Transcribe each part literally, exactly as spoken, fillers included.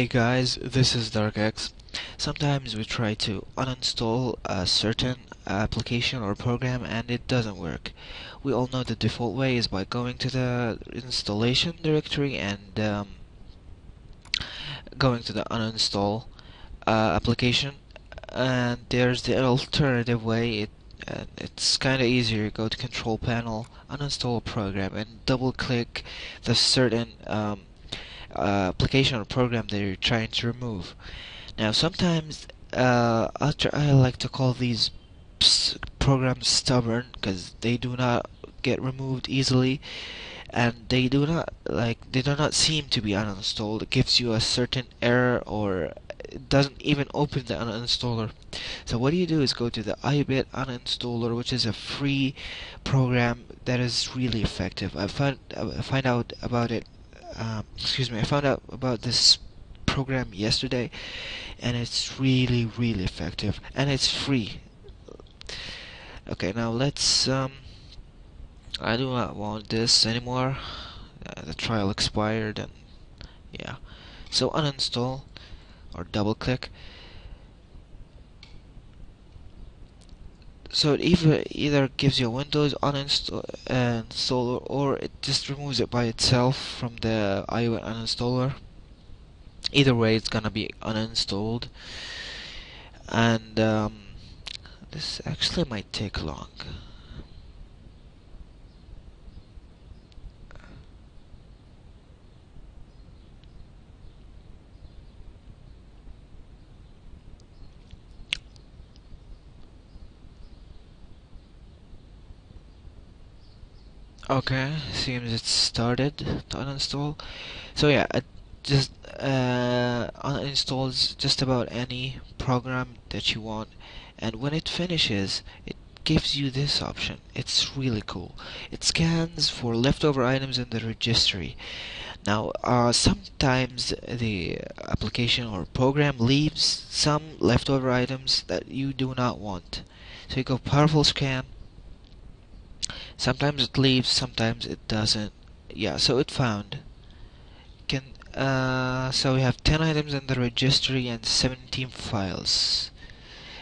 Hey guys, this is DarkX. Sometimes we try to uninstall a certain application or program and it doesn't work. We all know the default way is by going to the installation directory and um, going to the uninstall uh, application, and there's the alternative way. It And it's kinda easier. Go to Control Panel, Uninstall Program, and double click the certain um, uh, application or program that you're trying to remove. Now sometimes uh, I, try, I like to call these programs stubborn, because they do not get removed easily, and they do not like they do not seem to be uninstalled. It gives you a certain error, or it doesn't even open the uninstaller. So what do you do is go to the IObit Uninstaller, which is a free program that is really effective. I found I find out about it. Um, excuse me. I found out about this program yesterday, and it's really really effective, and it's free. Okay, now let's. Um, I do not want this anymore. Uh, the trial expired, and yeah. So uninstall. Or double click. So it either either gives you a Windows uninstall uh, installer, or it just removes it by itself from the IObit Uninstaller. Either way, it's gonna be uninstalled, and um, this actually might take long. Okay, seems it started to uninstall. So yeah, it just uh, uninstalls just about any program that you want, and when it finishes, it gives you this option. It's really cool. It scans for leftover items in the registry. Now, uh, sometimes the application or program leaves some leftover items that you do not want. So you go powerful scan. Sometimes it leaves, sometimes it doesn't. Yeah, so it found. Can uh, so we have ten items in the registry and seventeen files.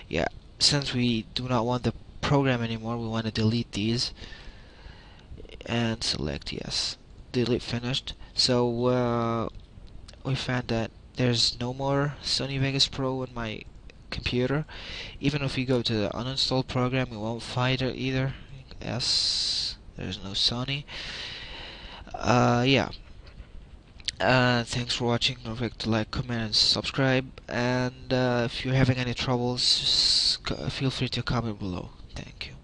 Yeah, since we do not want the program anymore, we want to delete these. And select yes. Delete finished. So uh, we found that there's no more Sony Vegas Pro in my computer. Even if we go to the uninstall program, we won't find it either. Yes, there's no Sony. Uh, yeah. Uh, thanks for watching. Don't forget to like, comment, and subscribe. And uh, if you're having any troubles, just feel free to comment below. Thank you.